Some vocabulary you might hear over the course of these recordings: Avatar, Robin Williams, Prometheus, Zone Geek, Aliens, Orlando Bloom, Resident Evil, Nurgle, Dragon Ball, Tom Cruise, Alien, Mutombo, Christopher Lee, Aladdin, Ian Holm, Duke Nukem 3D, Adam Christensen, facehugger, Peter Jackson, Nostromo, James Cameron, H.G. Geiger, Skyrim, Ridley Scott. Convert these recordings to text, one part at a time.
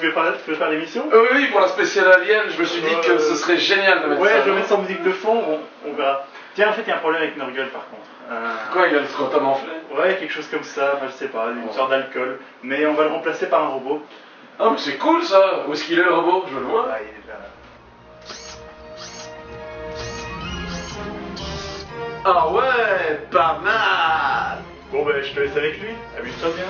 tu veux faire l'émission ? Oui, pour la spéciale Alien, je me suis dit que ce serait génial de mettre ça. Ouais, je vais mettre sans musique de fond, on verra. Tiens, en fait, il y a un problème avec Nurgle, par contre. Quoi, il a le scrotum enflé ? Ouais, quelque chose comme ça, enfin, je sais pas, une sorte d'alcool. Mais on va le remplacer par un robot. Ah, mais c'est cool, ça ! Où est-ce qu'il est, le robot ? Je le vois. Ah, il est là. Ah ouais, pas mal. Bon ben, je te laisse avec lui, amuse-toi bien.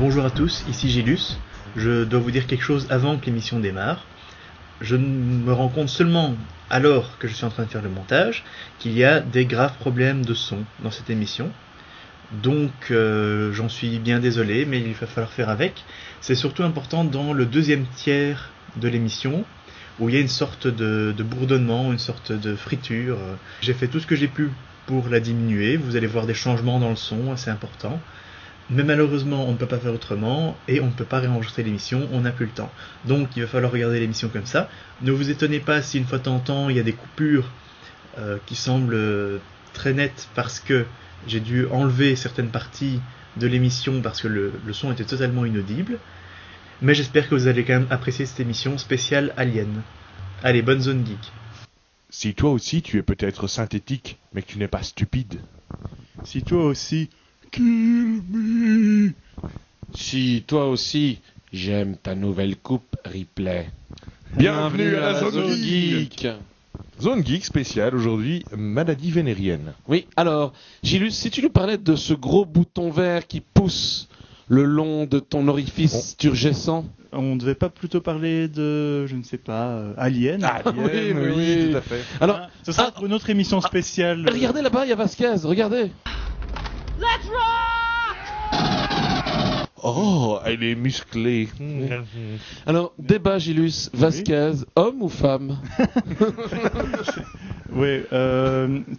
Bonjour à tous, ici Gélus. Je dois vous dire quelque chose avant que l'émission démarre. Je me rends compte seulement alors que je suis en train de faire le montage qu'il y a des graves problèmes de son dans cette émission. Donc j'en suis bien désolé, mais il va falloir faire avec. C'est surtout important dans le deuxième tiers de l'émission où il y a une sorte de bourdonnement, une sorte de friture. J'ai fait tout ce que j'ai pu pour la diminuer. Vous allez voir des changements dans le son assez importants. Mais malheureusement, on ne peut pas faire autrement et on ne peut pas réenregistrer l'émission, on n'a plus le temps. Donc il va falloir regarder l'émission comme ça. Ne vous étonnez pas si une fois de temps en temps, il y a des coupures qui semblent très nettes parce que j'ai dû enlever certaines parties de l'émission parce que le son était totalement inaudible. Mais j'espère que vous allez quand même apprécier cette émission spéciale Alien. Allez, bonne zone geek. Si toi aussi tu es peut-être synthétique, mais que tu n'es pas stupide. Si toi aussi... Kill me. Si toi aussi, j'aime ta nouvelle coupe replay. Bienvenue à la Zone Geek. Zone Geek spéciale aujourd'hui, maladie vénérienne. Oui, alors, Gilus, si tu nous parlais de ce gros bouton vert qui pousse le long de ton orifice turgescent. On ne devait pas plutôt parler de, je ne sais pas, Alien. Alien, oui, tout à fait. Alors, ce sera pour une autre émission spéciale. Regardez là-bas, il y a Vasquez, regardez. Let's rock! Oh, elle est musclée. Alors, débat, Gilus, Vasquez, oui. Homme ou femme? Oui,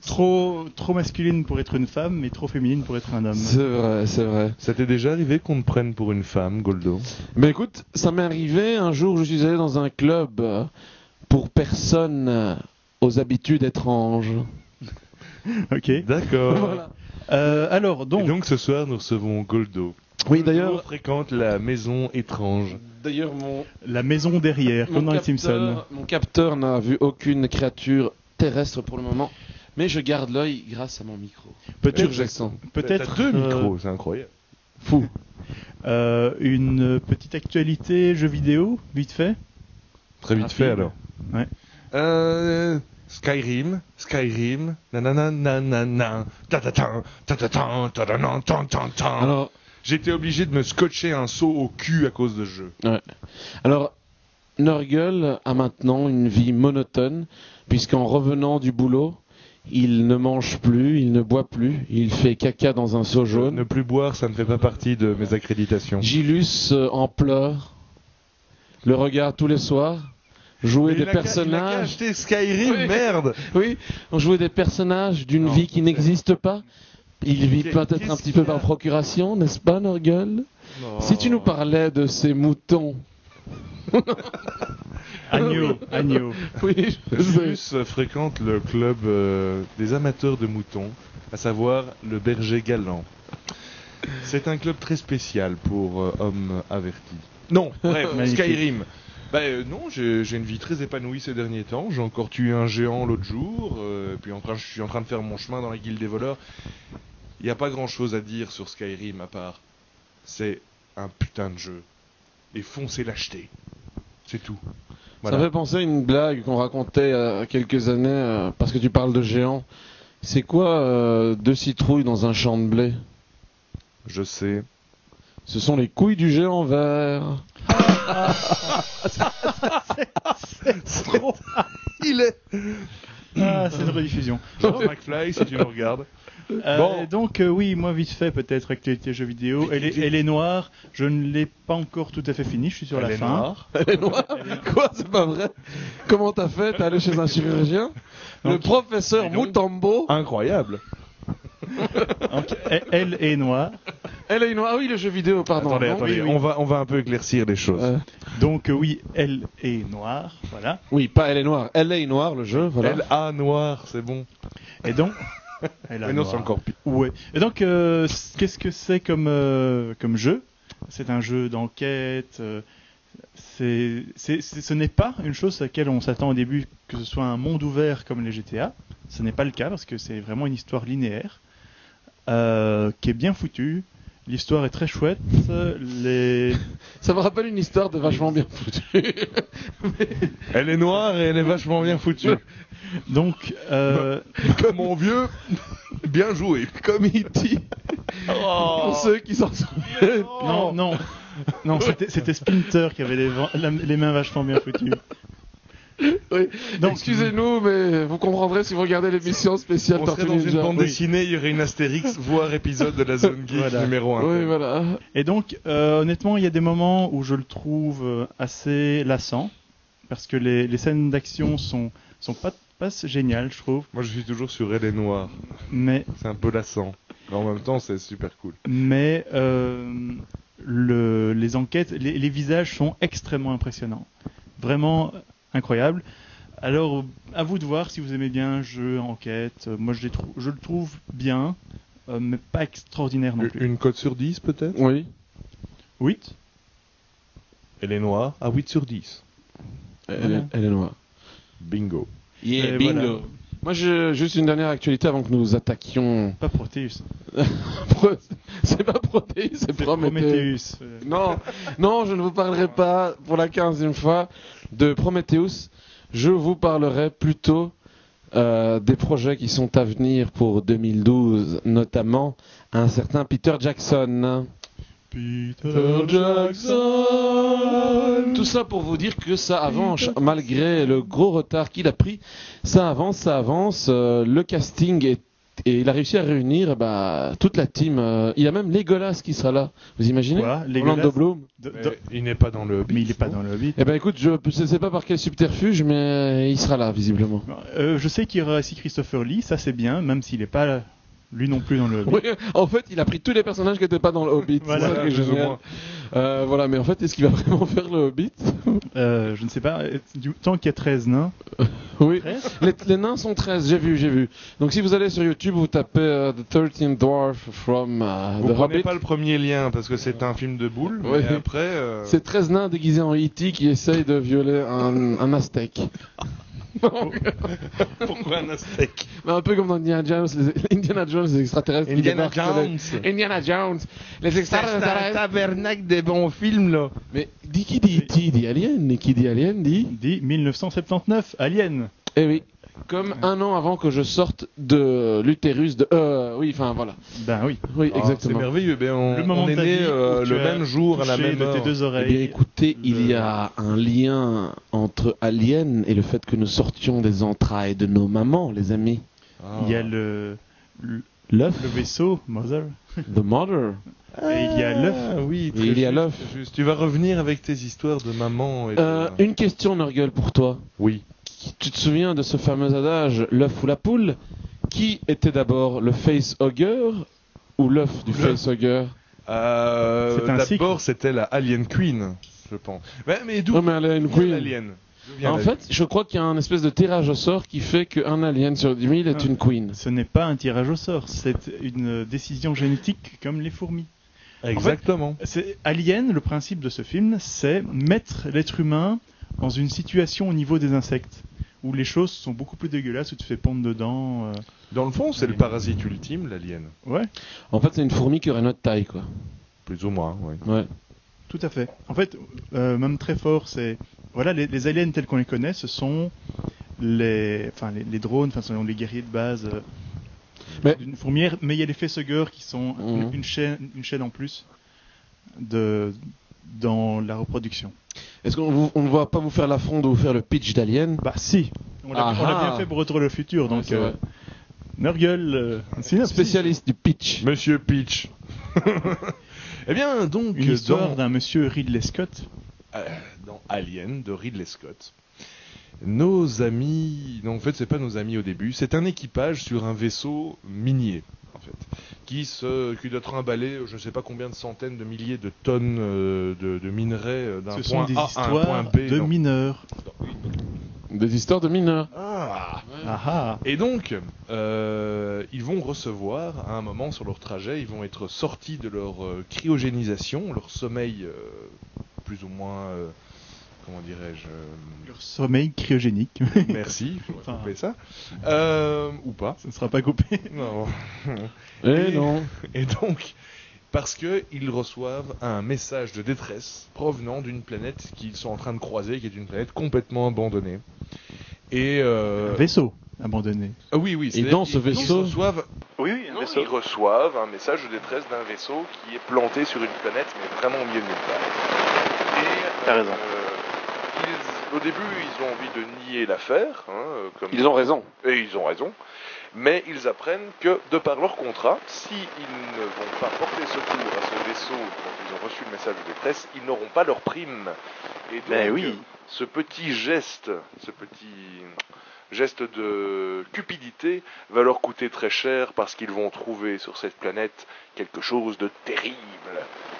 trop masculine pour être une femme, mais trop féminine pour être un homme. C'est vrai, c'est vrai. Ça t'est déjà arrivé qu'on te prenne pour une femme, Goldo? Mais écoute, ça m'est arrivé un jour, je suis allé dans un club pour personnes aux habitudes étranges. Ok. D'accord. Voilà. Donc ce soir nous recevons Goldo. Oui, d'ailleurs, fréquente la maison étrange. D'ailleurs la maison derrière, comme dans les Simpsons. Mon capteur n'a vu aucune créature terrestre pour le moment, mais je garde l'œil grâce à mon micro. Peut-être deux micros, c'est incroyable. Fou. Une petite actualité jeux vidéo, vite fait. Très vite fait alors. Ouais. Skyrim, nanananana, tatatan, tatatan, tatatan, tatatan. Alors, j'étais obligé de me scotcher un seau au cul à cause de ce jeu. Ouais. Alors, Nurgle a maintenant une vie monotone, puisqu'en revenant du boulot, il ne mange plus, il ne boit plus, il fait caca dans un seau jaune. Ne plus boire, ça ne fait pas partie de mes accréditations. Gilus en pleure, le regarde tous les soirs. Jouer des personnages. Il a acheté Skyrim, oui. Merde. Oui, on jouait des personnages d'une vie qui n'existe pas. Il vit peut-être un petit peu par procuration, n'est-ce pas, Nurgle? Si tu nous parlais de ces moutons. Agneau. Oui, Gilus fréquente le club des amateurs de moutons, à savoir le Berger Galant. C'est un club très spécial pour hommes avertis. Non, bref, Skyrim. Non, j'ai une vie très épanouie ces derniers temps. J'ai encore tué un géant l'autre jour. Puis je suis en train de faire mon chemin dans la guilde des voleurs. Il n'y a pas grand chose à dire sur Skyrim à part c'est un putain de jeu. Et foncez l'acheter. C'est tout. Voilà. Ça me fait penser à une blague qu'on racontait il y a quelques années, parce que tu parles de géants. C'est quoi deux citrouilles dans un champ de blé? Je sais. Ce sont les couilles du géant vert. C'est trop. Il est. Ah, c'est une rediffusion. Genre McFly, si tu nous regardes. Bon. Donc oui, moi vite fait peut-être actualité jeux vidéo. Elle est noire. Je ne l'ai pas encore tout à fait finie. Je suis sur la fin. Noire. Elle est noire. Quoi, c'est pas vrai? Comment t'as fait? T'es allé chez un chirurgien? Donc, le professeur Mutombo. Incroyable. Donc, elle est noire. Elle est noire. Ah oui, le jeu vidéo. Pardon. Attendez. Oui. On va un peu éclaircir les choses. Donc oui, elle est noire. Voilà. Oui, pas elle est noire. Elle est noire, le jeu. Voilà. Elle a noire, c'est bon. Et donc. Mais non, c'est encore pire. Ouais. Et donc, qu'est-ce que c'est comme jeu? C'est un jeu d'enquête. Ce n'est pas une chose à laquelle on s'attend au début, que ce soit un monde ouvert comme les GTA. Ce n'est pas le cas, parce que c'est vraiment une histoire linéaire qui est bien foutue. L'histoire est très chouette. Ça me rappelle une histoire de vachement bien foutue. Elle est noire et elle est vachement bien foutue. Donc, comme mon vieux, bien joué. Comme il dit, pour ceux qui s'en souviennent. Non, c'était Splinter qui avait les mains vachement bien foutues. Oui. Donc, excusez-nous, mais vous comprendrez si vous regardez l'émission spéciale. On serait dans une bande dessinée, il y aurait une Astérix, voire épisode de la Zone Geek numéro 1. Oui, voilà. Et donc, honnêtement, il y a des moments où je le trouve assez lassant, parce que les scènes d'action sont pas géniales, je trouve. Moi, je suis toujours sur Elle est noire. Mais c'est un peu lassant. Mais en même temps, c'est super cool. Mais les enquêtes, les visages sont extrêmement impressionnants. Vraiment. Incroyable. Alors, à vous de voir si vous aimez bien jeu, enquête. Moi, je le trouve bien, mais pas extraordinaire non plus. Une cote sur 10, peut-être? Oui. 8. Elle est noire à 8 sur 10. Elle est noire. Bingo. Yeah, bingo. Voilà. Moi, juste une dernière actualité avant que nous attaquions... Pas Proteus. C'est pas Proteus, c'est Prometheus. Non, je ne vous parlerai pas pour la 15e fois de Prometheus. Je vous parlerai plutôt des projets qui sont à venir pour 2012, notamment un certain Peter Jackson. Peter Jackson. Tout ça pour vous dire que ça avance, malgré le gros retard qu'il a pris, ça avance, le casting et il a réussi à réunir toute la team. Il y a même Legolas qui sera là, vous imaginez? Orlando Bloom. Il n'est pas dans le Hobbit. Mais il n'est pas dans le Hobbit. Eh ben écoute, je ne sais pas par quel subterfuge, mais il sera là visiblement. Je sais qu'il y aura aussi Christopher Lee, ça c'est bien, même s'il n'est pas là. Lui non plus dans le Hobbit. Oui, en fait, il a pris tous les personnages qui n'étaient pas dans le Hobbit. Voilà, voilà, mais en fait, est-ce qu'il va vraiment faire le Hobbit? Je ne sais pas. Tant qu'il y a 13 nains. Oui, 13 les nains sont 13, j'ai vu. Donc si vous allez sur YouTube, vous tapez The 13th Dwarf from The Hobbit. Vous prenez pas le premier lien, parce que c'est un film de boules, oui. Mais après... C'est 13 nains déguisés en E.T. qui essayent de violer un Aztèque. Pourquoi un Aztèque? Un peu comme dans Indiana Jones, les extraterrestres. Indiana Jones, les extraterrestres. C'est un tabernacle des bons films, là. Mais qui dit Alien? Et qui dit Alien dit 1979, Alien. Eh oui. Comme un an avant que je sorte de l'utérus de... oui, enfin, voilà. Ben oui. Oui, exactement. C'est merveilleux. Ben, on est né le même jour, à la même heure. Eh bien, écoutez, il y a un lien entre Alien et le fait que nous sortions des entrailles de nos mamans, les amis. Ah. Il y a le vaisseau, Mother. The Mother. Et il y a l'œuf. Oui, il y a l'œuf. Tu vas revenir avec tes histoires de maman. Et une question, Nurgle, pour toi. Oui. Tu te souviens de ce fameux adage, l'œuf ou la poule? Qui était d'abord, le facehugger ou l'œuf du facehugger? D'abord, c'était la Alien Queen, je pense. Mais d'où vient l'Alien? En fait, je crois qu'il y a un espèce de tirage au sort qui fait qu'un alien sur 10 000 est une queen. Ce n'est pas un tirage au sort, c'est une décision génétique comme les fourmis. Exactement. En fait, Alien, le principe de ce film, c'est mettre l'être humain dans une situation au niveau des insectes, où les choses sont beaucoup plus dégueulasses, où tu te fais pondre dedans. Dans le fond, c'est le parasite ultime, l'alien. Ouais. En fait, c'est une fourmi qui aurait notre taille, quoi. Plus ou moins, oui. Ouais. Tout à fait. En fait, même très fort, c'est... Voilà, les aliens tels qu'on les connaît, ce sont les drones, enfin, ce sont les guerriers de base... d'une fourmière, mais il y a les facehugger qui sont une chaîne en plus dans la reproduction. Est-ce qu'on ne va pas vous faire l'affront de vous faire le pitch d'Alien ? Bah si, on l'a bien fait pour Retour le futur, donc Nurgle, spécialiste du pitch. Monsieur Pitch. Eh bien, donc... Une histoire d'un monsieur Ridley Scott. Dans Alien de Ridley Scott. Nos amis... Non, en fait, c'est pas nos amis au début. C'est un équipage sur un vaisseau minier, en fait, qui doit trimballer, je ne sais pas combien de centaines de milliers de tonnes de minerais d'un point A à un point B. De mineurs. Des histoires de mineurs. Ah. Ah. Et donc, ils vont recevoir, à un moment sur leur trajet, ils vont être sortis de leur cryogénisation, leur sommeil plus ou moins... Comment dirais-je... Leur sommeil cryogénique. Merci, je vais couper ça. Ou pas. Ça ne sera pas coupé. Non. Et donc, parce qu'ils reçoivent un message de détresse provenant d'une planète qu'ils sont en train de croiser, qui est une planète complètement abandonnée. Et un vaisseau abandonné. Ah oui. Et dans ce vaisseau... Ils reçoivent un message de détresse d'un vaisseau qui est planté sur une planète, mais vraiment au milieu de nulle part. Et... T'as raison. Au début, ils ont envie de nier l'affaire. Ils ont raison. Et ils ont raison. Mais ils apprennent que, de par leur contrat, s'ils ne vont pas porter secours à ce vaisseau quand ils ont reçu le message de détresse, ils n'auront pas leur prime. Et donc, ce petit geste de cupidité va leur coûter très cher parce qu'ils vont trouver sur cette planète quelque chose de terrible.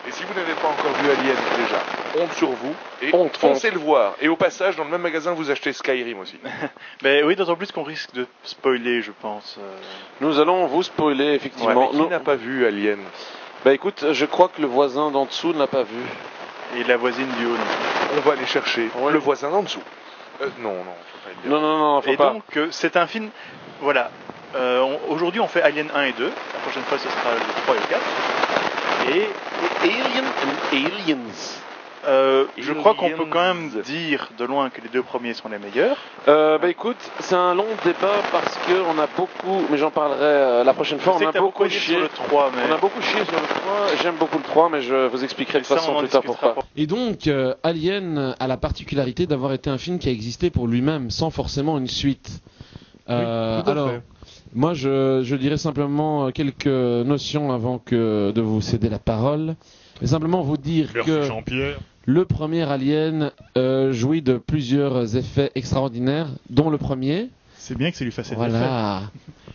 Et si vous n'avez pas encore vu Alien déjà, honte sur vous et foncez le voir. Et au passage, dans le même magasin, vous achetez Skyrim aussi. Mais oui, d'autant plus qu'on risque de spoiler, je pense. Nous allons vous spoiler, effectivement. Ouais, qui n'a pas vu Alien ? Bah écoute, je crois que le voisin d'en dessous ne l'a pas vu. Et la voisine du haut, non. On va aller chercher le voisin d'en dessous. Non, faut pas le dire. Et donc, c'est un film... Voilà. Aujourd'hui, on fait Alien 1 et 2. La prochaine fois, ce sera le 3 et le 4. Et Alien and Aliens. Je crois qu'on peut quand même dire de loin que les deux premiers sont les meilleurs. Écoute, c'est un long débat parce qu'on a beaucoup, mais j'en parlerai la prochaine fois. On a beaucoup chié sur le 3, mais... On a beaucoup chié sur le 3, j'aime beaucoup le 3, mais je vous expliquerai de toute façon plus tard pourquoi. Et donc, Alien a la particularité d'avoir été un film qui a existé pour lui-même, sans forcément une suite. Moi, je dirais simplement quelques notions avant que de vous céder la parole. Mais simplement vous dire que le premier Alien jouit de plusieurs effets extraordinaires, dont le premier... C'est bien que ça lui fasse effet.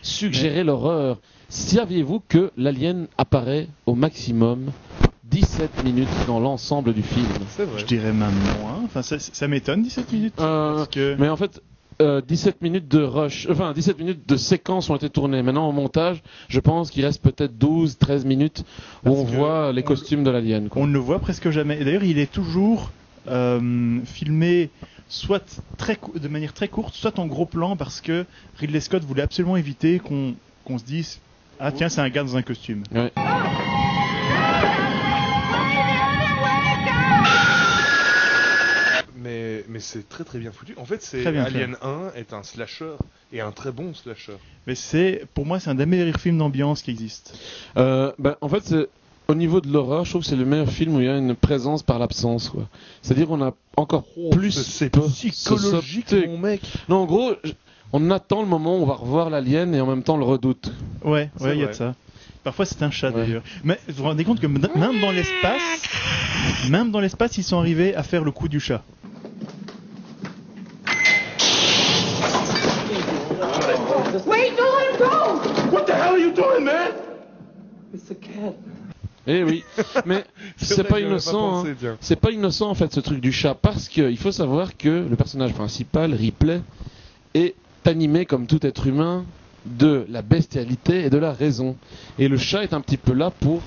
Suggérer l'horreur. Saviez-vous que l'Alien apparaît au maximum 17 minutes dans l'ensemble du film ? C'est vrai. Je dirais même moins. Enfin, ça m'étonne, 17 minutes. Parce que... Mais en fait... 17 minutes de rush, 17 minutes de séquences ont été tournées. Maintenant, au montage, je pense qu'il reste peut-être 12-13 minutes où on voit les costumes de l'alien. On ne le voit presque jamais. Et d'ailleurs, il est toujours filmé soit de manière très courte, soit en gros plan, parce que Ridley Scott voulait absolument éviter qu'on se dise « Ah tiens, c'est un gars dans un costume ». Mais c'est très très bien foutu. En fait, Alien 1 est un slasher, et un très bon slasher. Mais pour moi, c'est un des meilleurs films d'ambiance qui existe. En fait, au niveau de l'horreur, je trouve que c'est le meilleur film où il y a une présence par l'absence, quoi. C'est-à-dire qu'on a encore plus... C'est psychologique, mon mec. Non, en gros, on attend le moment où on va revoir l'alien et en même temps le redoute. Ouais, il y a de ça. Parfois, c'est un chat, d'ailleurs. Mais vous vous rendez compte que même dans l'espace, ils sont arrivés à faire le coup du chat. Wait, no, let him go! What the hell are you doing, man? It's a cat. Eh oui, mais c'est pas innocent. C'est pas innocent, en fait, ce truc du chat, parce qu'il faut savoir que le personnage principal, Ripley, est animé comme tout être humain de la bestialité et de la raison. Et le chat est un petit peu là pour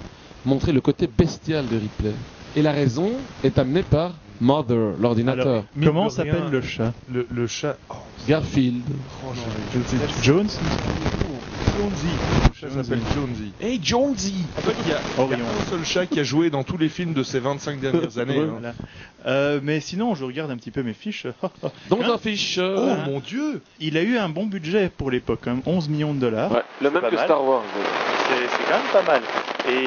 montrer le côté bestial de Ripley. Et la raison est amenée par Mother, l'ordinateur. Alors, comment s'appelle le chat ? Le chat... Garfield. Jones ? Jonesy. Le chat s'appelle Jonesy. Hey Jonesy! En fait, il y a un seul chat qui a joué dans tous les films de ces 25 dernières années. Voilà. Hein. Mais sinon, je regarde un petit peu mes fiches. Dans un fiche. Oh hein. Mon dieu! Il a eu un bon budget pour l'époque, hein, 11 millions de dollars. Ouais, le même que Star Wars. C'est quand même pas mal. Et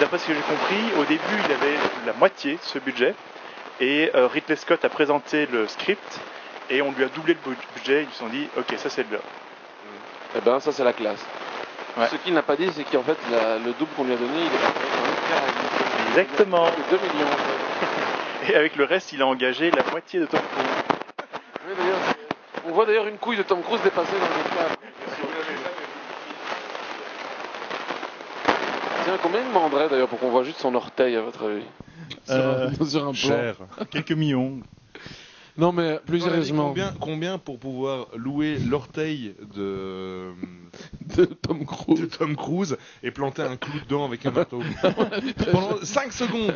d'après ce que j'ai compris, au début, il avait la moitié de ce budget. Et Ridley Scott a présenté le script. Et on lui a doublé le budget. Ils se sont dit, ok, ça c'est le leur. Eh ben, ça c'est la classe. Ouais. Ce qu'il n'a pas dit, c'est qu'en fait, le double qu'on lui a donné, il est exactement 2 millions. Et avec le reste, il a engagé la moitié de Tom Cruise. Oui, on voit d'ailleurs une couille de Tom Cruise dépasser dans le cadre. Tiens, combien il demanderait d'ailleurs pour qu'on voit juste son orteil, à votre avis? Sur un cher. Quelques millions. Non mais plus sérieusement, combien pour pouvoir louer l'orteil de Tom Cruise et planter un clou dedans avec un marteau pendant 5 secondes.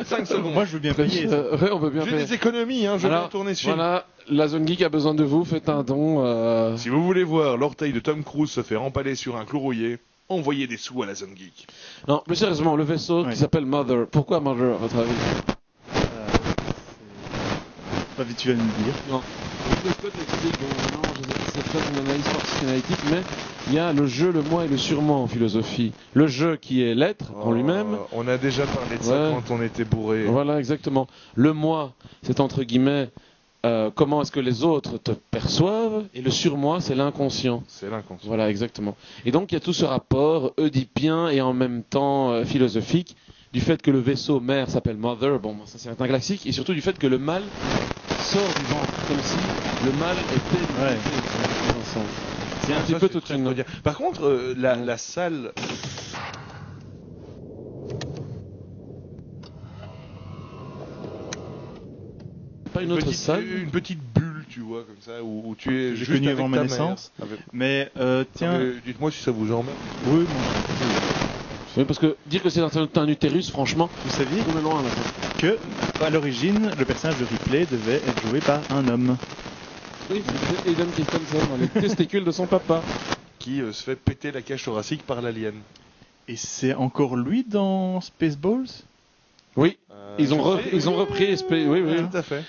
Moi je veux bien payer. Ouais, on veut bien payer. J'ai des économies, hein, je vais retourner chez. Voilà, la Zone Geek a besoin de vous, faites un don. Si vous voulez voir l'orteil de Tom Cruise se faire empaler sur un clou rouillé, envoyez des sous à la Zone Geek. Non, plus sérieusement, le vaisseau qui s'appelle Mother. Pourquoi Mother à votre avis? Pas vite, tu vas me dire. Non. Scott explique, bon, non, je sais pas, c'est pas une analyse psychanalytique, mais il y a le jeu, le moi et le surement en philosophie. Le jeu qui est l'être en lui-même. On a déjà parlé de ça quand on était bourré. Voilà, exactement. Le moi, c'est entre guillemets comment est-ce que les autres te perçoivent, et le surmoi, c'est l'inconscient. C'est l'inconscient. Voilà, exactement. Et donc il y a tout ce rapport oedipien et en même temps philosophique du fait que le vaisseau mère s'appelle Mother, bon, ça c'est un classique, et surtout du fait que le mal sort du ventre, comme si le mal était... Ouais. C'est un petit peu toute une... Par contre, la salle... Pas une autre salle, une petite bulle, tu vois, comme ça, où tu es juste venu avant ma naissance. Mais, tiens... Dites-moi si ça vous emmerde. Oui, bon... Oui, parce que dire que c'est un utérus, franchement, vous saviez on est loin, là. Que, à l'origine, le personnage de Ripley devait être joué par un homme. Oui, c'est Adam Christensen, dans les testicules de son papa. Qui se fait péter la cage thoracique par l'alien. Et c'est encore lui dans Spaceballs? Oui, ils ont repris Spaceballs. Oui, oui, tout à fait.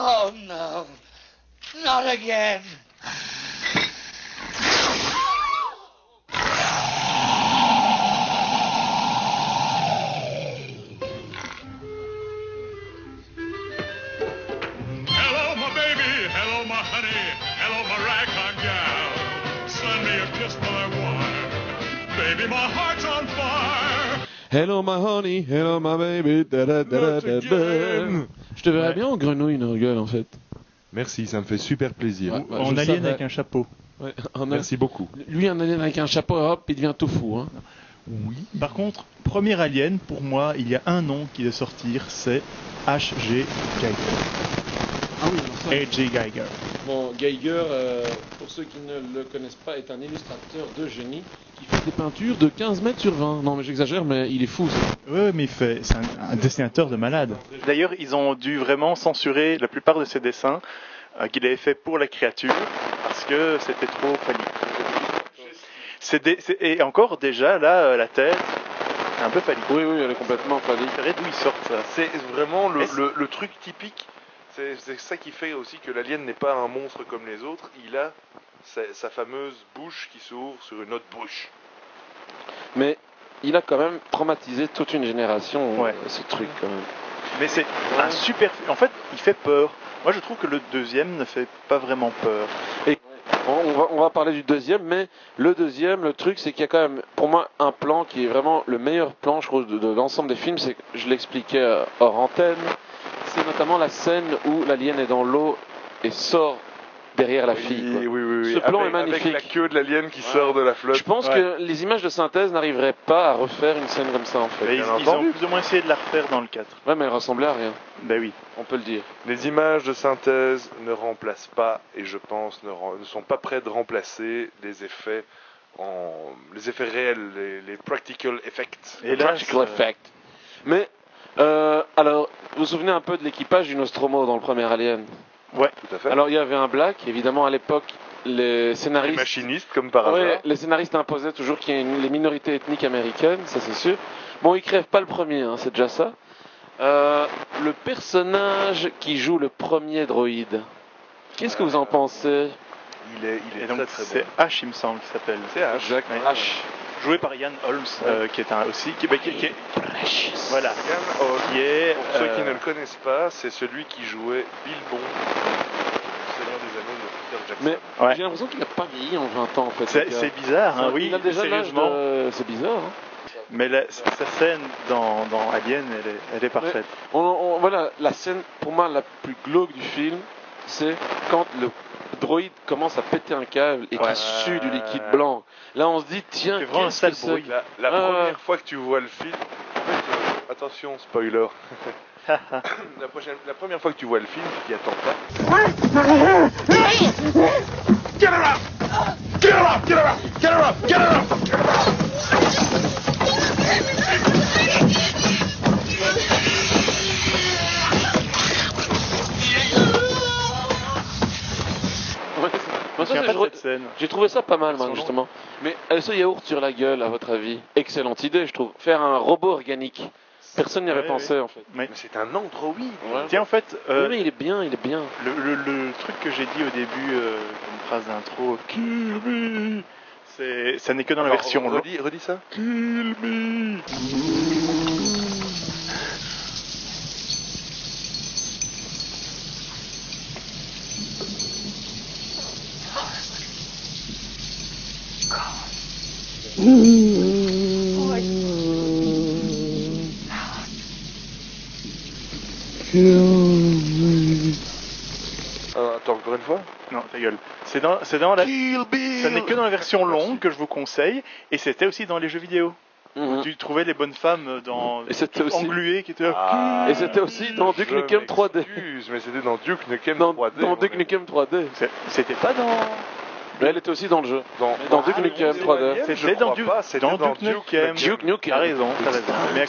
Oh no, not again. Hello, my baby, hello, my honey, hello, my ragtime gal. Send me a kiss while I want. Baby, my heart's on fire. Hello, my honey, hello, my baby, da da da da da. Je te verrais bien en grenouille, Norgueul, en fait. Merci, ça me fait super plaisir. Ouais, bah, en alien savais... avec un chapeau. Ouais, merci beaucoup. Lui, en alien avec un chapeau, hop, il devient tout fou. Hein. Oui. Par contre, premier alien, pour moi, il y a un nom qui doit sortir, c'est H.G. Geiger. Ah oui, alors ça... H.G. Geiger. Bon, Geiger, pour ceux qui ne le connaissent pas, est un illustrateur de génie qui fait des peintures de 15 mètres sur 20. Non, mais j'exagère, mais il est fou, ça. Oui, mais c'est un dessinateur de malade. D'ailleurs, ils ont dû vraiment censurer la plupart de ses dessins qu'il avait fait pour la créature, parce que c'était trop phallique. Et encore, déjà, là, la tête... C'est un peu phallique. Oui, elle est complètement phallique. C'est vrai d'où ils sortent, ça. C'est vraiment le truc typique. C'est ça qui fait aussi que l'alien n'est pas un monstre comme les autres. Il a sa fameuse bouche qui s'ouvre sur une autre bouche. Mais il a quand même traumatisé toute une génération, ce truc. Quand même. Mais c'est un super... En fait, il fait peur. Moi, je trouve que le deuxième ne fait pas vraiment peur. Et on va parler du deuxième, mais le deuxième, le truc, c'est qu'il y a quand même, pour moi, un plan qui est vraiment le meilleur plan, je crois, de l'ensemble des films. C'est que je l'expliquais hors antenne. C'est notamment la scène où l'alien est dans l'eau et sort derrière la fille. Oui. Ce plan est magnifique. Avec la queue de l'alien qui sort de la flotte. Je pense que les images de synthèse n'arriveraient pas à refaire une scène comme ça, en fait. Ils ont plus ou moins essayé de la refaire dans le 4. Ouais, mais elle ressemblait à rien. Ben oui. On peut le dire. Les images de synthèse ne remplacent pas, et je pense ne sont pas prêts de remplacer les effets, les effets réels, les practical effects. Et là, practical effects. Mais... alors, vous souvenez un peu de l'équipage du Nostromo dans le premier Alien? Ouais, tout à fait. Alors il y avait un black, évidemment à l'époque, les scénaristes... Les machinistes, comme par hasard. Ouais, les scénaristes imposaient toujours qu'il y ait les minorités ethniques américaines, ça c'est sûr. Bon, ils crèvent pas le premier, hein, c'est déjà ça. Le personnage qui joue le premier droïde, qu'est-ce que vous en pensez? Il est donc, très bon. C'est H, il me semble, qui s'appelle. C'est H. Jack, oui. H. Joué par Ian Holm, qui est un aussi. Qui est, voilà. Ian Holm, pour ceux qui ne le connaissent pas, c'est celui qui jouait Bill Bond, Seigneur des Anneaux de Peter Jackson. Mais ouais. J'ai l'impression qu'il n'a pas vieilli en 20 ans, en fait. C'est bizarre, hein, oui. Il a déjà l'âge de... C'est bizarre, hein. Mais sa scène dans Alien, elle est parfaite. Voilà, la scène, pour moi, la plus glauque du film, c'est quand le droïde commence à péter un câble et qui sue du liquide blanc. Là, on se dit, tiens, qu'est-ce que c'est? La première fois que tu vois le film, en fait, attention, spoiler. La première fois que tu vois le film, tu t'y attends pas. Get her up! Get her up! Get her up! Get her up! Get her up! Get her up! J'ai trouvé ça pas mal, moi, justement. Mais ce yaourt sur la gueule, à votre avis? Excellente idée, je trouve. Faire un robot organique. Personne n'y avait pensé, en fait. Mais c'est un androïde. Ouais. Tiens, en fait... oui, il est bien. Le truc que j'ai dit au début, une phrase d'intro... Kill me. Ça n'est que dans la version... Redis ça. Kill me. Attends, encore une fois? Non, ta gueule. C'est dans la... Ça n'est que dans la version longue que je vous conseille, et c'était aussi dans les jeux vidéo. Où tu trouvais les bonnes femmes dans engluées qui étaient... Et c'était aussi dans Duke Nukem 3D. Mais c'était dans Duke Nukem 3D. Dans Duke Nukem 3D. C'était pas dans... Mais elle était aussi dans le jeu. Dans Duke Nukem 3D. C'était dans Duke Nukem. Duke Nukem. T'as raison. Mais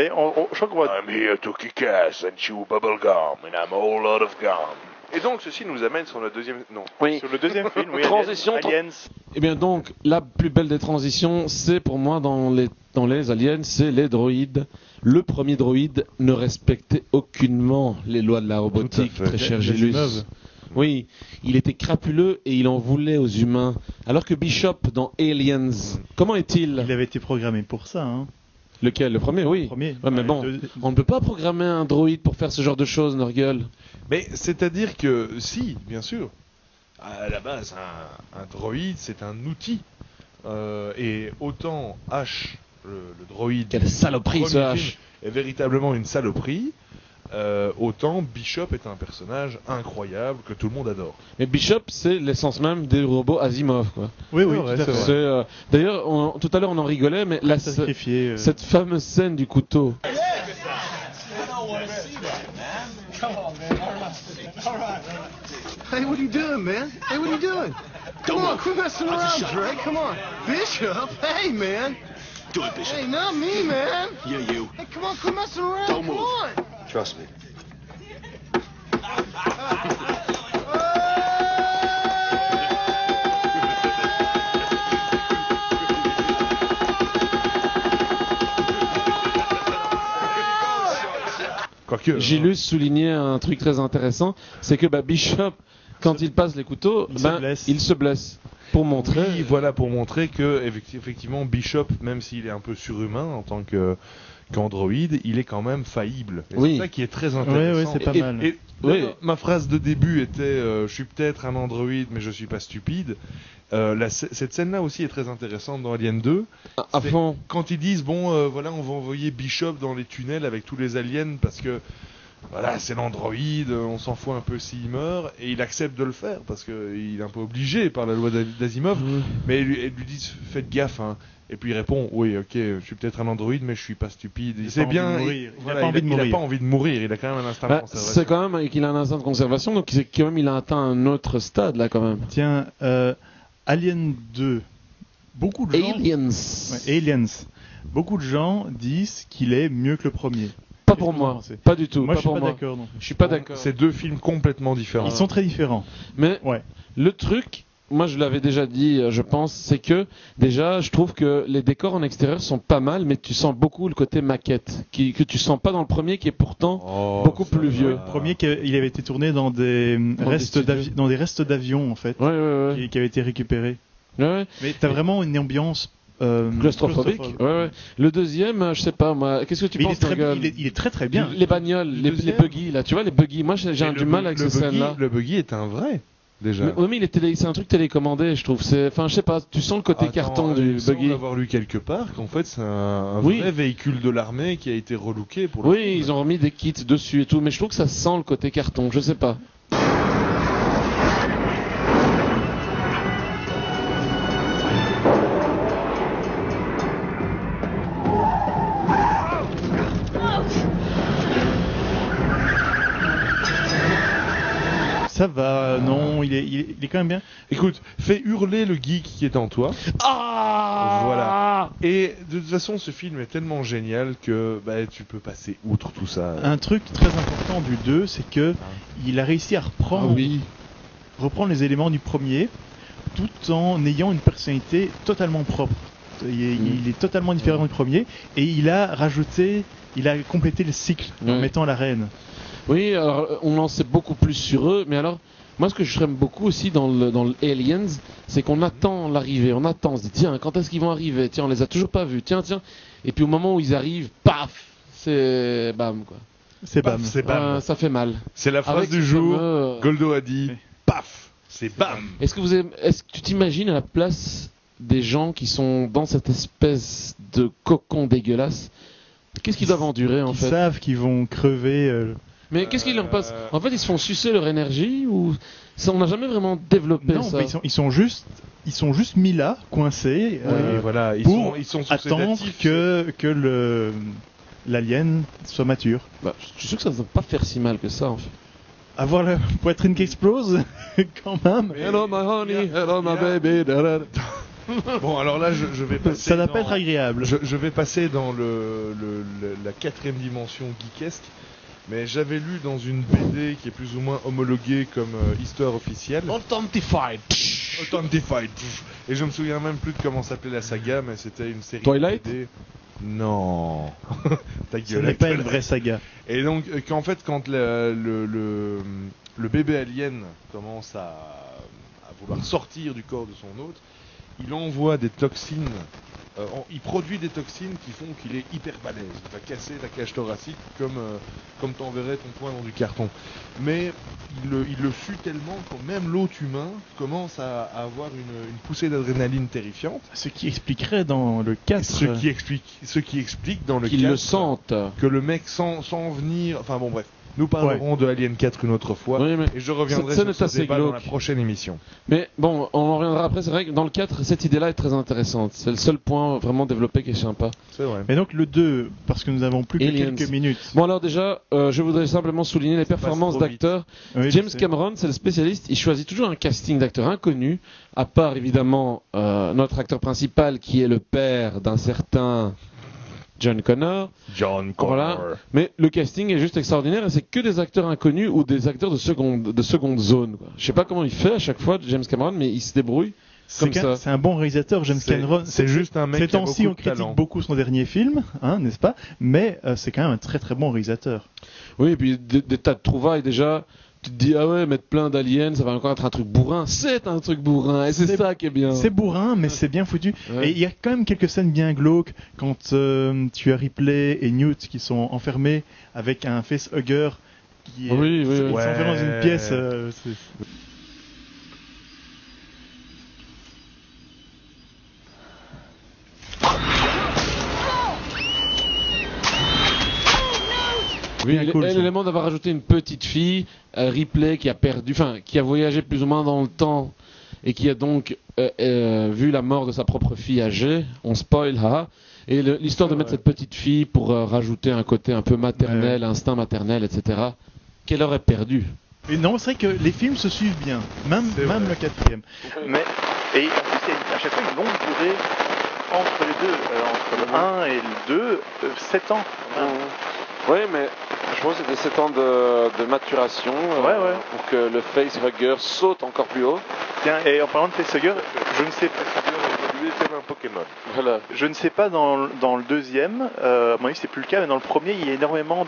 je crois qu'on va... I'm here to kick ass and chew bubblegum and I'm a whole lot of gum. Et donc ceci nous amène sur le deuxième... Non. Oui. Sur le deuxième film. Oui, transition. Aliens. Et bien donc, la plus belle des transitions, c'est pour moi dans les Aliens, c'est les droïdes. Le premier droïde ne respectait aucunement les lois de la robotique, très cher Gélus. Oui, il était crapuleux et il en voulait aux humains. Alors que Bishop dans Aliens, comment est-il? Il avait été programmé pour ça, hein. Lequel? Le premier, oui. Le premier. Ouais, mais bon, on ne peut pas programmer un droïde pour faire ce genre de choses, Norgueul. Mais c'est-à-dire que, si, bien sûr, à la base, un droïde, c'est un outil. Et autant H, le droïde... Quelle saloperie, ce H est véritablement une saloperie. Autant Bishop est un personnage incroyable que tout le monde adore. Mais Bishop, c'est l'essence même des robots Asimov, quoi. Oui, ouais, c'est d'ailleurs, tout à l'heure, on en rigolait, mais cette fameuse scène du couteau. Hey, what are you doing, man? Hey, what are you doing? Come on, quit messing around, Drake. Come on, Bishop. Hey, man. Do it, Bishop. Hey, not me, man. Yeah, you. Hey, come on, quit messing around. Don't move. Come on. Trust me. Gilus soulignait un truc très intéressant, c'est que Bishop, quand il passe les couteaux, il se blesse. Pour montrer. Oui, voilà, pour montrer que effectivement Bishop, même s'il est un peu surhumain en tant que... qu'androïde, il est quand même faillible. Et oui. C'est ça qui est très intéressant. Oui, c'est pas mal. Et ma phrase de début était je suis peut-être un androïde, mais je suis pas stupide. Cette scène-là aussi est très intéressante dans Alien 2. Avant, quand ils disent on va envoyer Bishop dans les tunnels avec tous les aliens parce que voilà, c'est l'androïde, on s'en fout un peu s'il meurt, et il accepte de le faire parce que il est un peu obligé par la loi d'Asimov. Mais ils lui disent faites gaffe, hein. Et puis il répond, oui, ok, je suis peut-être un androïde, mais je suis pas stupide. Il sait bien, il a pas envie de mourir, il a quand même un instinct de conservation. C'est quand même qu'il a un instinct de conservation, donc c'est quand même il a atteint un autre stade là quand même. Tiens, Alien 2, beaucoup de gens disent qu'il est mieux que le premier. pas pour moi. Pas du tout. Moi, pas pour moi. Je suis pas d'accord. C'est deux films complètement différents. Ils sont très différents. Mais ouais. Le truc, moi je l'avais déjà dit, je pense, c'est que déjà je trouve que les décors en extérieur sont pas mal, mais tu sens beaucoup le côté maquette, que tu sens pas dans le premier, qui est pourtant beaucoup plus vieux. Le premier, il avait été tourné dans des restes d'avions en fait, ouais. Qui avaient été récupérés. Ouais. Mais t'as vraiment une ambiance claustrophobique. Ouais. Le deuxième, je sais pas moi. Qu'est-ce que tu penses? Il est très très bien. Les bagnoles, les buggy là, tu vois les buggy. Moi j'ai du mal avec ces scènes là. Le buggy est un vrai. Déjà. Mais, oui, mais c'est un truc télécommandé, je trouve. Enfin, je sais pas, tu sens le côté carton du buggy. On avoir lu quelque part qu'en fait, c'est un vrai véhicule de l'armée qui a été relooké pour le film. Ils ont remis des kits dessus et tout, mais je trouve que ça sent le côté carton, je sais pas. Ça va, non, il est quand même bien. Écoute, fais hurler le geek qui est en toi. Ah, voilà. Et de toute façon, ce film est tellement génial que tu peux passer outre tout ça. Un truc très important du 2, c'est que il a réussi à reprendre les éléments du premier, tout en ayant une personnalité totalement propre. Il est totalement différent du premier, et il a complété le cycle en mettant la reine. Oui, alors on en sait beaucoup plus sur eux, mais alors moi ce que je aime beaucoup aussi dans le Aliens, c'est qu'on attend l'arrivée, on se dit tiens quand est-ce qu'ils vont arriver, tiens on les a toujours pas vus, tiens, et puis au moment où ils arrivent, paf, c'est bam quoi. C'est bam, c'est bam. Ça fait mal. C'est la phrase du jour. Goldo a dit paf, c'est bam. Est-ce que tu t'imagines à la place des gens qui sont dans cette espèce de cocon dégueulasse, qu'est-ce qu'ils doivent endurer en fait? Ils savent qu'ils vont crever. Mais qu'est-ce qu'il leur passe? En fait, ils se font sucer leur énergie ou ça, on n'a jamais vraiment développé ça. Non, mais ils sont juste mis là, coincés. Oui, voilà. Ils sont attendre que l'alien soit mature. Je suis sûr que ça ne va pas faire si mal que ça en fait. Avoir la poitrine qui explose, quand même. Hello my honey, hello my baby. Bon, alors là, je vais passer. Ça va pas être agréable. Je vais passer dans la quatrième dimension geekesque. Mais j'avais lu dans une BD qui est plus ou moins homologuée comme histoire officielle. Authentified. Et je me souviens même plus de comment s'appelait la saga, mais c'était une série. Twilight BD. Non. Ta gueule. Ce n'est pas une vraie saga. Et donc, qu'en fait, quand le bébé alien commence à vouloir sortir du corps de son hôte, il envoie des toxines. Il produit des toxines qui font qu'il est hyper balèze. Il va casser la cage thoracique comme t'enverrais ton poing dans du carton. Mais il le fut tellement que même l'hôte humain commence à avoir une poussée d'adrénaline terrifiante. Ce qui expliquerait dans le 4. Ce qui explique dans le 4. Qu'ils le sentent. Que le mec sans venir. Enfin bon, bref. Nous parlerons de Alien 4 une autre fois, oui, et je reviendrai sur ce débat dans la prochaine émission. Mais bon, on en reviendra après, c'est vrai que dans le 4, cette idée-là est très intéressante. C'est le seul point vraiment développé qui est sympa. C'est vrai. Mais donc le 2, parce que nous avons plus que quelques minutes. Bon alors déjà, je voudrais simplement souligner les performances d'acteurs. Oui, James Cameron, c'est le spécialiste, il choisit toujours un casting d'acteurs inconnus, à part évidemment notre acteur principal qui est le père d'un certain... John Connor. Voilà. Mais le casting est juste extraordinaire et c'est que des acteurs inconnus ou des acteurs de seconde zone. Je sais pas comment il fait à chaque fois, James Cameron, mais il se débrouille. C'est un bon réalisateur, James Cameron. C'est juste un mec qui a beaucoup de talent. Ces temps-ci, on critique beaucoup son dernier film, n'est-ce pas? Mais c'est quand même un très très bon réalisateur. Oui, et puis des tas de trouvailles déjà. Tu te dis, ah ouais, mettre plein d'aliens, ça va encore être un truc bourrin. C'est un truc bourrin, et c'est ça qui est bien. C'est bourrin, mais c'est bien foutu. Ouais. Et il y a quand même quelques scènes bien glauques, quand tu as Ripley et Newt qui sont enfermés avec un facehugger qui est enfermé dans une pièce. Oui, l'élément d'avoir ajouté une petite fille, Ripley, qui a voyagé plus ou moins dans le temps et qui a donc vu la mort de sa propre fille âgée, on spoil, haha. Et l'histoire de mettre cette petite fille pour rajouter un côté un peu maternel, instinct maternel, etc., qu'elle aurait perdu. Et non, c'est vrai que les films se suivent bien, même le quatrième. Mais, et en plus, à chaque fois, ils vont durer entre les deux, entre le 1 et le 2, 7 ans. Oui, mais je pense que c'était 7 ans de maturation pour que le facehugger saute encore plus haut. Tiens, et en parlant de facehugger, je ne sais pas si on a évolué comme un Pokémon. Voilà. Je ne sais pas dans le deuxième, à mon avis c'est plus le cas, mais dans le premier il y a énormément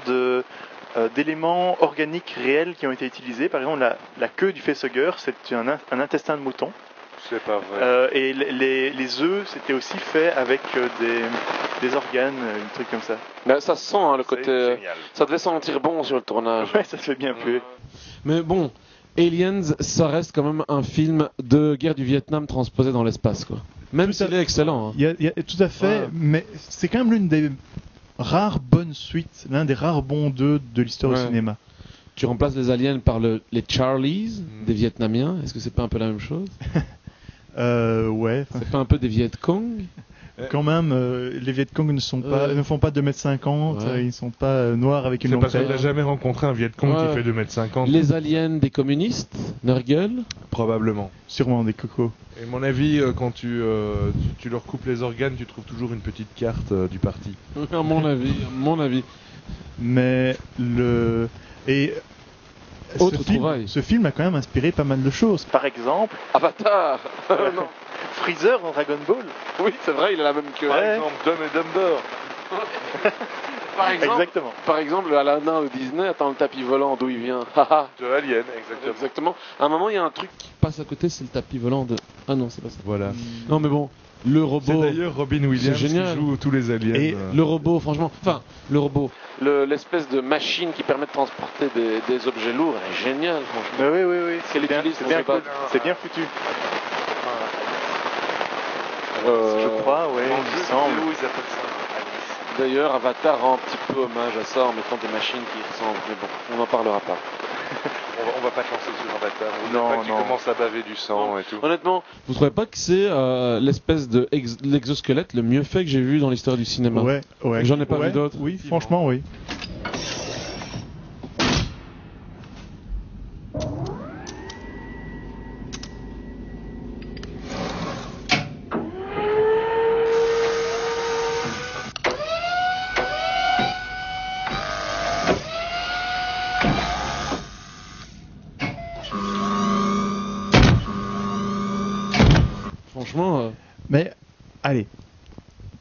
d'éléments organiques réels qui ont été utilisés. Par exemple, la queue du facehugger, c'est un intestin de mouton. C'est pas vrai. Et les œufs, c'était aussi fait avec des organes, un truc comme ça. Mais ça sent hein, le côté. Ça devait sentir bon sur le tournage. Ouais, ça se fait bien puer. Mais bon, Aliens, ça reste quand même un film de guerre du Vietnam transposé dans l'espace, quoi. Même s'il est excellent. Hein. Tout à fait, ouais. Mais c'est quand même l'une des rares bonnes suites, l'un des rares bons d'eux de l'histoire du cinéma. Tu remplaces les aliens par les Charlies, des Vietnamiens. Est-ce que c'est pas un peu la même chose? Ouais. C'est pas un peu des Vietcong? Quand même, les Vietcong ne font pas 2m50, ils sont pas noirs avec une longue taille. C'est parce qu'il n'a jamais rencontré un Vietcong qui fait 2m50. Les aliens des communistes, Nurgle? Probablement. Sûrement des cocos. Et à mon avis, quand tu leur coupes les organes, tu trouves toujours une petite carte du parti. À mon avis, Mais ce film a quand même inspiré pas mal de choses. Par exemple, Avatar. Non. Freezer dans Dragon Ball. Oui, c'est vrai, il a la même queue. Par exemple, Dumb et Dumber. Par exemple, exactement. Par exemple, Aladdin au Disney, attends le tapis volant d'où il vient. De Alien, exactement. À un moment, il y a un truc qui passe à côté, c'est le tapis volant de. Ah non, c'est pas ça. Voilà. Non, mais bon. Le robot. C'est d'ailleurs Robin Williams qui joue tous les aliens. Et le robot, franchement, l'espèce de machine qui permet de transporter des objets lourds, elle est géniale, franchement. Mais oui. C'est bien foutu. Je crois, oui. Ils appellent ça. D'ailleurs, Avatar rend un petit peu hommage à ça en mettant des machines qui ressemblent. Mais bon, on n'en parlera pas. On va pas te lancer sur Avatar. Tu commences à baver du sang et tout. Honnêtement, vous trouvez pas que c'est l'espèce de l'exosquelette le mieux fait que j'ai vu dans l'histoire du cinéma? Ouais. J'en ai pas vu d'autres. Oui, franchement, oui. Mais allez,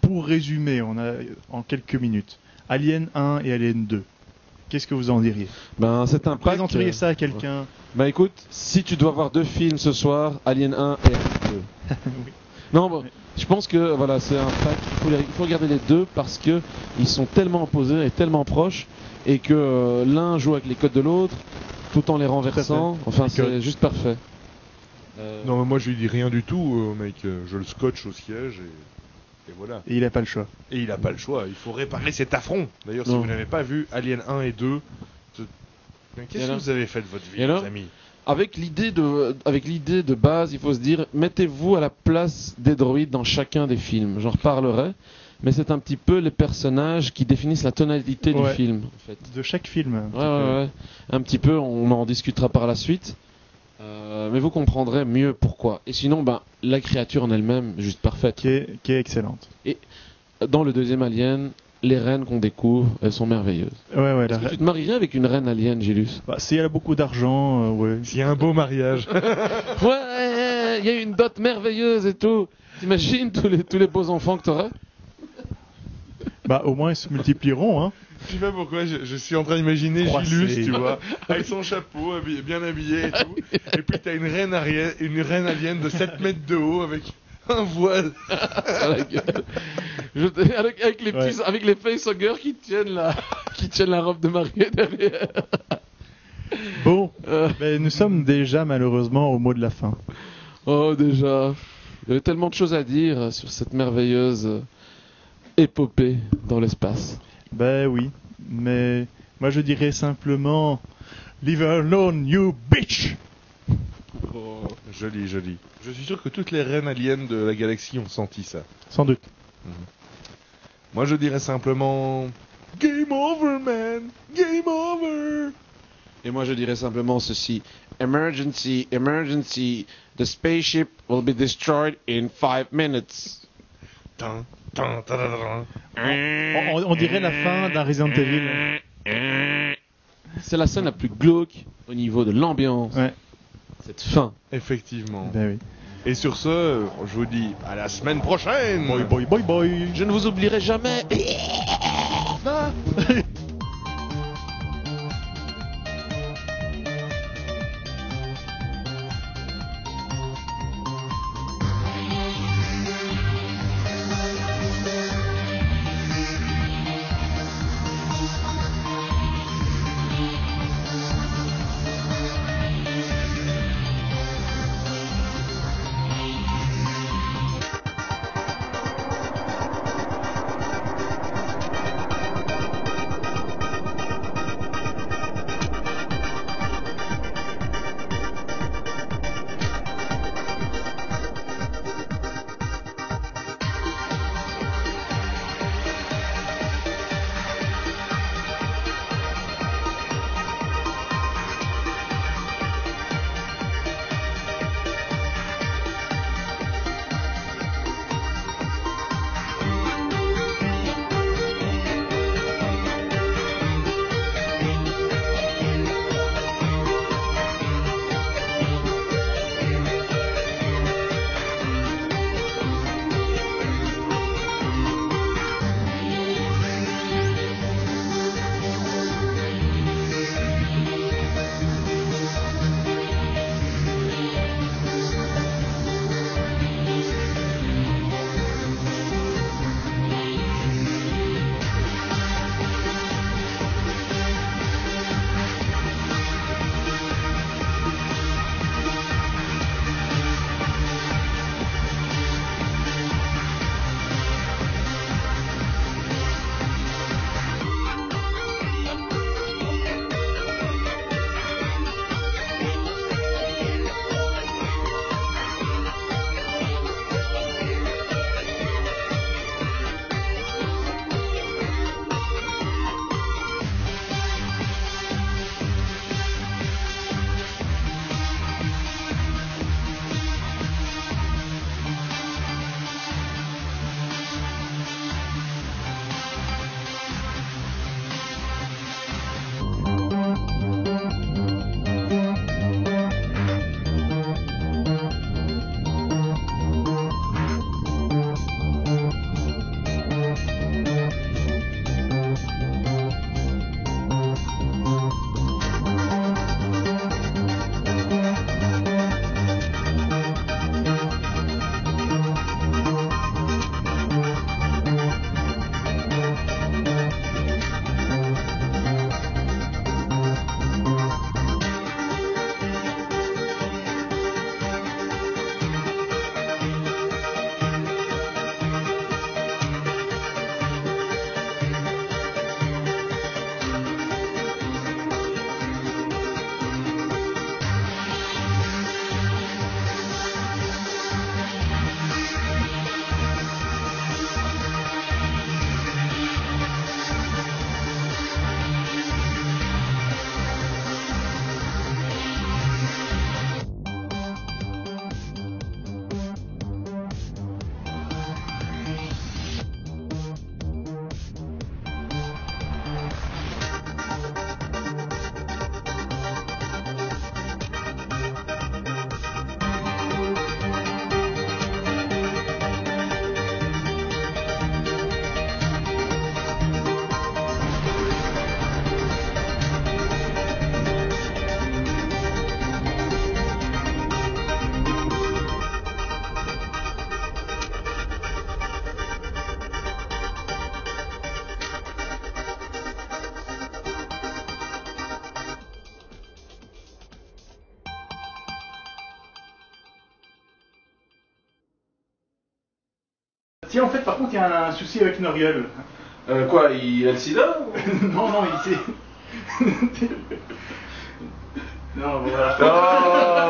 pour résumer, on a en quelques minutes Alien 1 et Alien 2. Qu'est-ce que vous en diriez? Ben c'est un pack. Présenteriez ça à quelqu'un? Ben écoute, si tu dois voir deux films ce soir, Alien 1 et Alien 2. Oui. Non, bon, je pense que voilà, c'est un pack. Il faut regarder les deux parce que ils sont tellement opposés et tellement proches et que l'un joue avec les codes de l'autre tout en les renversant. Enfin, c'est juste parfait. Non, mais moi je lui dis rien du tout au mec, je le scotche au siège et voilà. Et il a pas le choix. Il faut réparer cet affront. D'ailleurs, si vous n'avez pas vu Alien 1 et 2, qu'est-ce que vous avez fait de votre vie, les amis? Avec l'idée de base, il faut se dire, mettez-vous à la place des droïdes dans chacun des films. J'en reparlerai, mais c'est un petit peu les personnages qui définissent la tonalité du film. En fait. De chaque film. Ouais. Un petit peu, on en discutera par la suite. Mais vous comprendrez mieux pourquoi. Et sinon, la créature en elle-même, juste parfaite. Qui est excellente. Et dans le deuxième Alien, les reines qu'on découvre, elles sont merveilleuses. Ouais, Est-ce que tu te marierais avec une reine alien, Gilus? Si elle a beaucoup d'argent, ouais. S'il y a un beau mariage. Ouais, il y a une dot merveilleuse et tout. T'imagines tous les beaux enfants que t'aurais? Au moins, ils se multiplieront, hein. Je sais pas pourquoi, je suis en train d'imaginer Gilus, tu vois, avec son chapeau, bien habillé et tout. Et puis t'as une reine alien de 7 mètres de haut avec un voile. Avec les facehuggers qui tiennent la robe de mariée derrière. Bon, nous sommes déjà malheureusement au mot de la fin. Oh, déjà. Il y avait tellement de choses à dire sur cette merveilleuse épopée dans l'espace. Ben oui, mais moi je dirais simplement Leave her alone, you bitch! Oh, joli, joli. Je suis sûr que toutes les reines aliens de la galaxie ont senti ça. Sans doute. Moi je dirais simplement Game over, man! Game over! Et moi je dirais simplement ceci: Emergency, emergency, the spaceship will be destroyed in 5 minutes. On dirait la fin d'un Resident Evil. C'est la scène la plus glauque au niveau de l'ambiance. Ouais. Cette fin. Effectivement. Ben oui. Et sur ce, je vous dis à la semaine prochaine. Boy, boy, boy, boy. Je ne vous oublierai jamais. Ah. Tiens, en fait, par contre, il y a un souci avec une oriole. Quoi, il a le sida ou... Non, non, il s'est... non, voilà. Oh